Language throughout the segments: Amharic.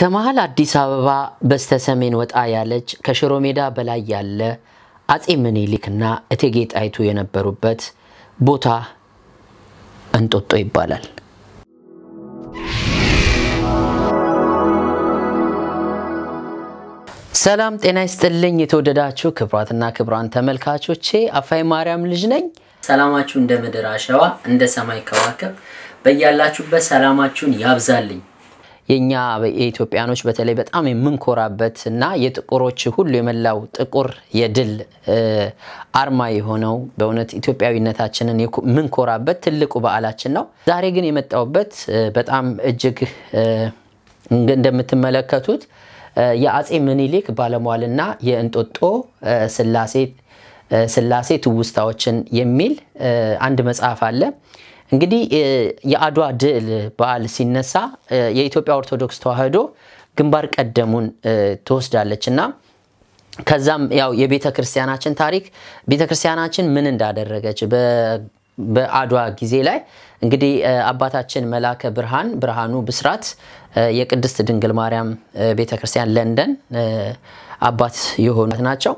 ከመሃል አዲስ አበባ በስተሰሜን ወጣ ያለች ከሽሮ ሜዳ በላይ ያለ አጼ ምኒልክና እቴጌ ጣይቱ የነበሩበት ቦታ እንጦጦ ይባላል። ሰላም ጤና ይስጥልኝ የተወደዳችሁ ክብራትና ክብራን ተመልካቾቼ አፋይ ማርያም ልጅ ነኝ። ሰላማችሁ እንደ ምድር አሸዋ እንደ ሰማይ ከዋክብ በእያላችሁበት ሰላማችሁን ያብዛልኝ። የኛ በኢትዮጵያኖች በተለይ በጣም የምንኮራበትና የጥቁሮች ሁሉ የመላው ጥቁር የድል አርማ የሆነው በእውነት ኢትዮጵያዊነታችንን የምንኮራበት ትልቁ በዓላችን ነው። ዛሬ ግን የመጣውበት በጣም እጅግ እንደምትመለከቱት የአጼ ምኒልክ ባለሟልና የእንጦጦ ስላሴ ትውስታዎችን የሚል አንድ መጽሐፍ አለ። እንግዲህ የአድዋ ድል በዓል ሲነሳ የኢትዮጵያ ኦርቶዶክስ ተዋህዶ ግንባር ቀደሙን ተወስዳለችና ከዛም ያው የቤተክርስቲያናችን ታሪክ ቤተክርስቲያናችን ምን እንዳደረገች በአድዋ ጊዜ ላይ እንግዲህ አባታችን መላከ ብርሃን ብርሃኑ ብስራት የቅድስት ድንግል ማርያም ቤተክርስቲያን ለንደን አባት የሆኑት ናቸው።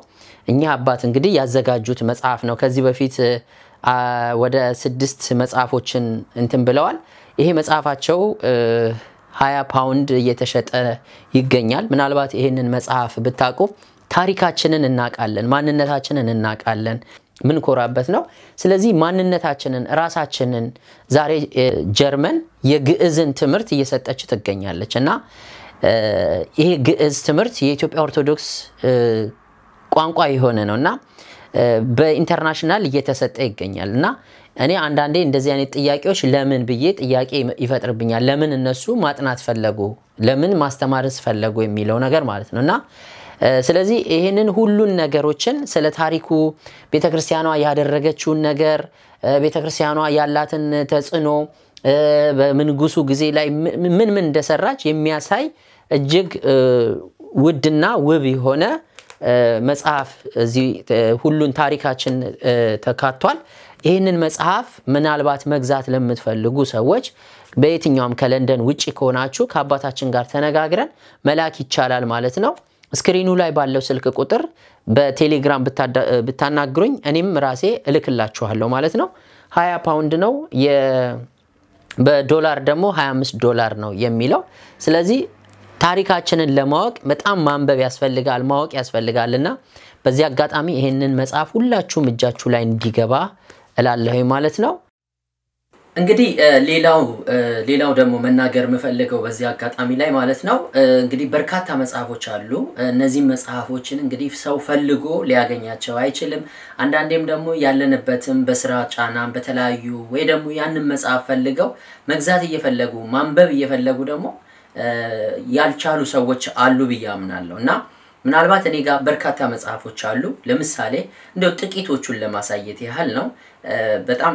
እኛ አባት እንግዲህ ያዘጋጁት መጽሐፍ ነው። ከዚህ በፊት ወደ 6 መጽሐፎችን እንትን ብለዋል። ይሄ መጽሐፋቸው 20 ፓውንድ እየተሸጠ ይገኛል። ምናልባት ይሄንን መጽሐፍ ብታቁ ታሪካችንን እናቃለን፣ ማንነታችንን እናቃለን፣ ምን ኮራበት ነው። ስለዚህ ማንነታችንን ራሳችንን ዛሬ ጀርመን የግዕዝን ትምርት እየሰጠች ትገኛለችና ይሄ ግዕዝ ትምርት የኢትዮጵያ ኦርቶዶክስ ቋንቋ የሆነ ነውና በኢንተርናሽናል እየተሰጠ ይገኛልና እኔ አንዳንዴ እንደዚህ አይነት ጥያቄዎች ለምን ብዬ ጥያቄ ይፈጥርብኛል። ለምን እነሱ ማጥናት ፈለጉ? ለምን ማስተማርስ ፈለጉ የሚለው ነገር ማለት ነውና ስለዚህ ይሄንን ሁሉን ነገሮችን ስለ ታሪኩ ቤተክርስቲያኗ ያደረገችው ነገር ቤተክርስቲያኗ ያላትን ተጽኖ በመንጉሱ ጊዜ ላይ ምን እንደሰራች የሚያሳይ እጅግ ውድና ውብ የሆነ መጽሐፍ እዚህ ሁሉን ታሪካችን ተካቷል። ይሄንን መጽሐፍ ምናልባት መግዛት ለምትፈልጉ ሰዎች በየትኛውም ከለንደን ውጪ ከሆናችሁ ከአባታችን ጋር ተነጋግረን መላክ ይቻላል ማለት ነው። ስክሪኑ ላይ ባለው ስልክ ቁጥር በቴሌግራም ብታናግሩኝ እኔም ራሴ እልክላችኋለሁ ማለት ነው። 20 ፓውንድ ነው በዶላር ደግሞ 25 ዶላር ነው የሚለው። ስለዚህ ታሪካችንን ለማወቅ በጣም ማንበብ ያስፈልጋል፣ ማወቅ ያስፈልጋልና በዚህ አጋጣሚ ይሄንን መጽሐፍ ሁላችሁም እጃችሁ ላይ እንዲገባ እላለሁ ማለት ነው። እንግዲህ ሌላው ደግሞ መናገር መፈልገው በዚህ አጋጣሚ ላይ ማለት ነው እንግዲህ በርካታ መጽሐፎች አሉ። እነዚህ መጽሐፎችን እንግዲህ ሰው ፈልጎ ሊያገኛቸው አይችልም። አንዳንዴም ደግሞ ያለንበትም በስራ ጫናም በተለያዩ ወይ ደግሞ ያንን መጽሐፍ ፈልገው መግዛት እየፈለጉ ማንበብ እየፈለጉ ደግሞ ያልቻሉ ሰዎች አሉ ብያምናለሁና ምናልባት እኔ ጋር በርካታ መጽሐፎች አሉ። ለምሳሌ እንደው ጥቂቶቹን ለማሳየት ያህል ነው። በጣም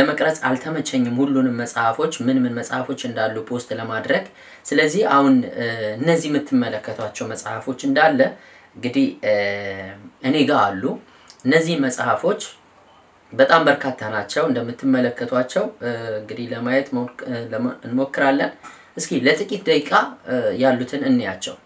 ለመቅረጽ አልተመቸኝም ሁሉንም መጽሐፎች ምን መጽሐፎች እንዳሉ ፖስት ለማድረግ። ስለዚህ አሁን እነዚህ የምትመለከቷቸው መጽሐፎች እንዳለ እንግዲህ እኔ ጋር አሉ። እነዚህ መጽሐፎች በጣም በርካታ ናቸው እንደምትመለከቷቸው እንግዲህ ለማየት እንሞክራለን። እስኪ ለጥቂት ደቂቃ ያሉትን እንያቸው።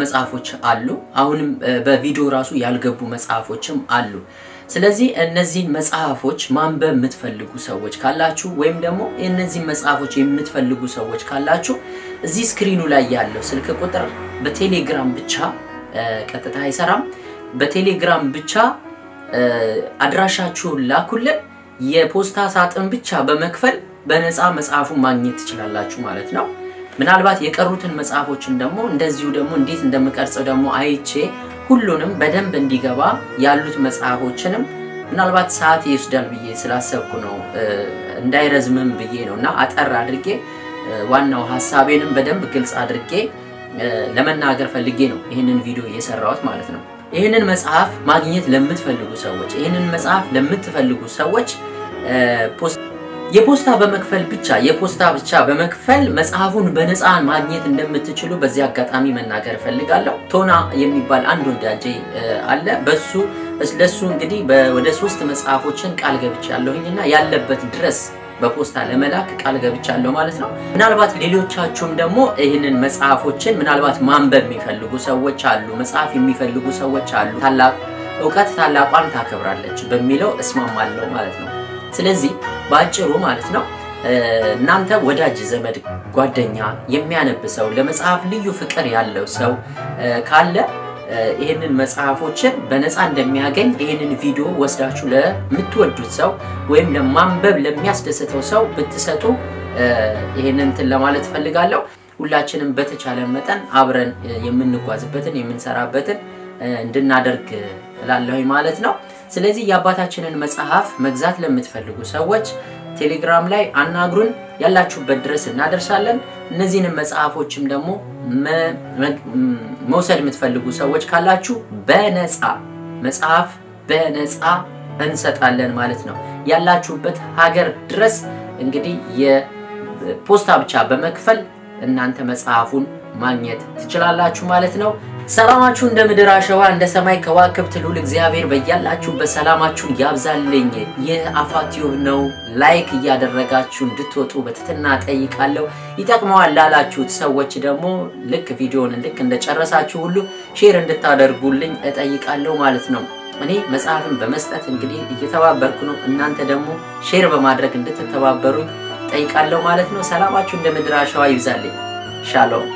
مصحفوچ አሉ አሁንም በቪዲዮ ራሱ ያልገቡ መጽሐፎችም አሉ ስለዚህ እነዚህን መጽሐፎች ማንበብ የምትፈልጉ ሰዎች ካላችሁ ወይም ደግሞ እነዚህን መጽሐፎች የምትፈልጉ ሰዎች ካላችሁ እዚህ ስክሪኑ ላይ ያለው ስልክ ቁጥር በቴሌግራም ብቻ ቀጥታ አይሰራም በቴሌግራም ብቻ አድራሻችሁን ላኩልን የፖስታ ሳጥን ብቻ በመክፈል በነፃ መጽሐፉን ማግኘት ትችላላችሁ ማለት ነው ምናልባት የቀሩትን መጽሐፎችን ደግሞ እንደዚሁ ደግሞ እንዴት እንደምቀርጸው ደግሞ አይቼ ሁሉንም በደንብ እንዲገባ ያሉት መጽሐፎችንም ምናልባት ሰዓት ይስዳል ብዬ ስላሰብኩ ነው እንዳይረዝምም ብዬ ነውና አጠር አድርጌ ዋናው ሐሳቤንም በደንብ ግልጽ አድርጌ ለመናገር ፈልጌ ነው ይሄንን ቪዲዮ እየሰራሁት ማለት ነው ይሄንን መጽሐፍ ማግኘት ለምትፈልጉ ሰዎች ይሄንን መጽሐፍ ለምትፈልጉ ሰዎች የፖስታ በመክፈል ብቻ በመክፈል መጽሐፉን በነፃ ማግኘት እንደምትችሉ በዚህ አጋጣሚ መናገር ፈልጋለሁ ቶና የሚባል አንድ ወዳጄ አለ በሱ ስለሱ እንግዲህ ወደ 3 መጽሐፎችን ቃል ገብቻለሁኝና ያለበት ድረስ በፖስታ ለመላክ ቃል ገብቻለሁ ማለት ነው ምናልባት ሌሎቻችሁም ደግሞ ይሄንን መጽሐፎችን ምናልባት ማንበብ የሚፈልጉ ሰዎች አሉ መጽሐፍ የሚፈልጉ ሰዎች አሉ ታላቅ ዕውቀት ታላቋን ታከብራለች በሚለው እስማማለሁ ማለት ነው ስለዚህ ባጭሩ ማለት ነው እናንተ ወዳጅ ዘመድ ጓደኛ የሚያነብሰው ለመጽሐፍ ልዩ ፍቅር ያለው ሰው ካለ ይሄንን መጽሐፎችን በነፃ እንደሚያገኝ ይሄንን ቪዲዮ ወስዳችሁ ለምትወዱት ሰው ወይም ለማንበብ ለሚያስደስተው ሰው ብትሰጡ ይሄንን ለማለት ፈልጋለሁ ሁላችንም በተቻለ መጠን አብረን የምንጓዝበትን የምንሰራበትን እንድናደርግ ላልለይ ማለት ነው ስለዚህ ያባታችንን መጽሐፍ መግዛት ለምትፈልጉ ሰዎች ቴሌግራም ላይ አናግሩን ያላችሁበት ድረስ እናደርሳለን እነዚህን መጽሐፎችም ደግሞ መውሰድ የምትፈልጉ ሰዎች ካላችሁ በነፃ መጽሐፍ በነፃ እንሰጣለን ማለት ነው ያላችሁበት ሀገር ድረስ እንግዲህ የፖስታ ብቻ በመክፈል እናንተ መጽሐፉን ማግኘት ትችላላችሁ ማለት ነው ሰላማችሁ እንደ ምድር አሸዋ እንደ ሰማይ ከዋክብት ሉል እግዚአብሔር በእያላችሁ በሰላማችሁ ያብዛልኝ የአፋቲው ነው ላይክ ያደረጋችሁ እንድትወጡ በትትና ጠይቃለሁ ይጣቀማል ላላችሁት ሰዎች ደግሞ ልክ ቪዲዮውን ልክ እንደጨረሳችሁ ሁሉ ሼር እንድታደርጉልኝ እጠይቃለሁ ማለት ነው እኔ መጽሐፍን በመስጠት እንግዲህ እየተባበርኩ ነው እናንተ ደግሞ ሼር በማድረግ እንድትተባበሩ ጠይቃለሁ ማለት ነው ሰላማችሁ እንደ ምድር አሸዋ ይብዛልኝ ሻሎም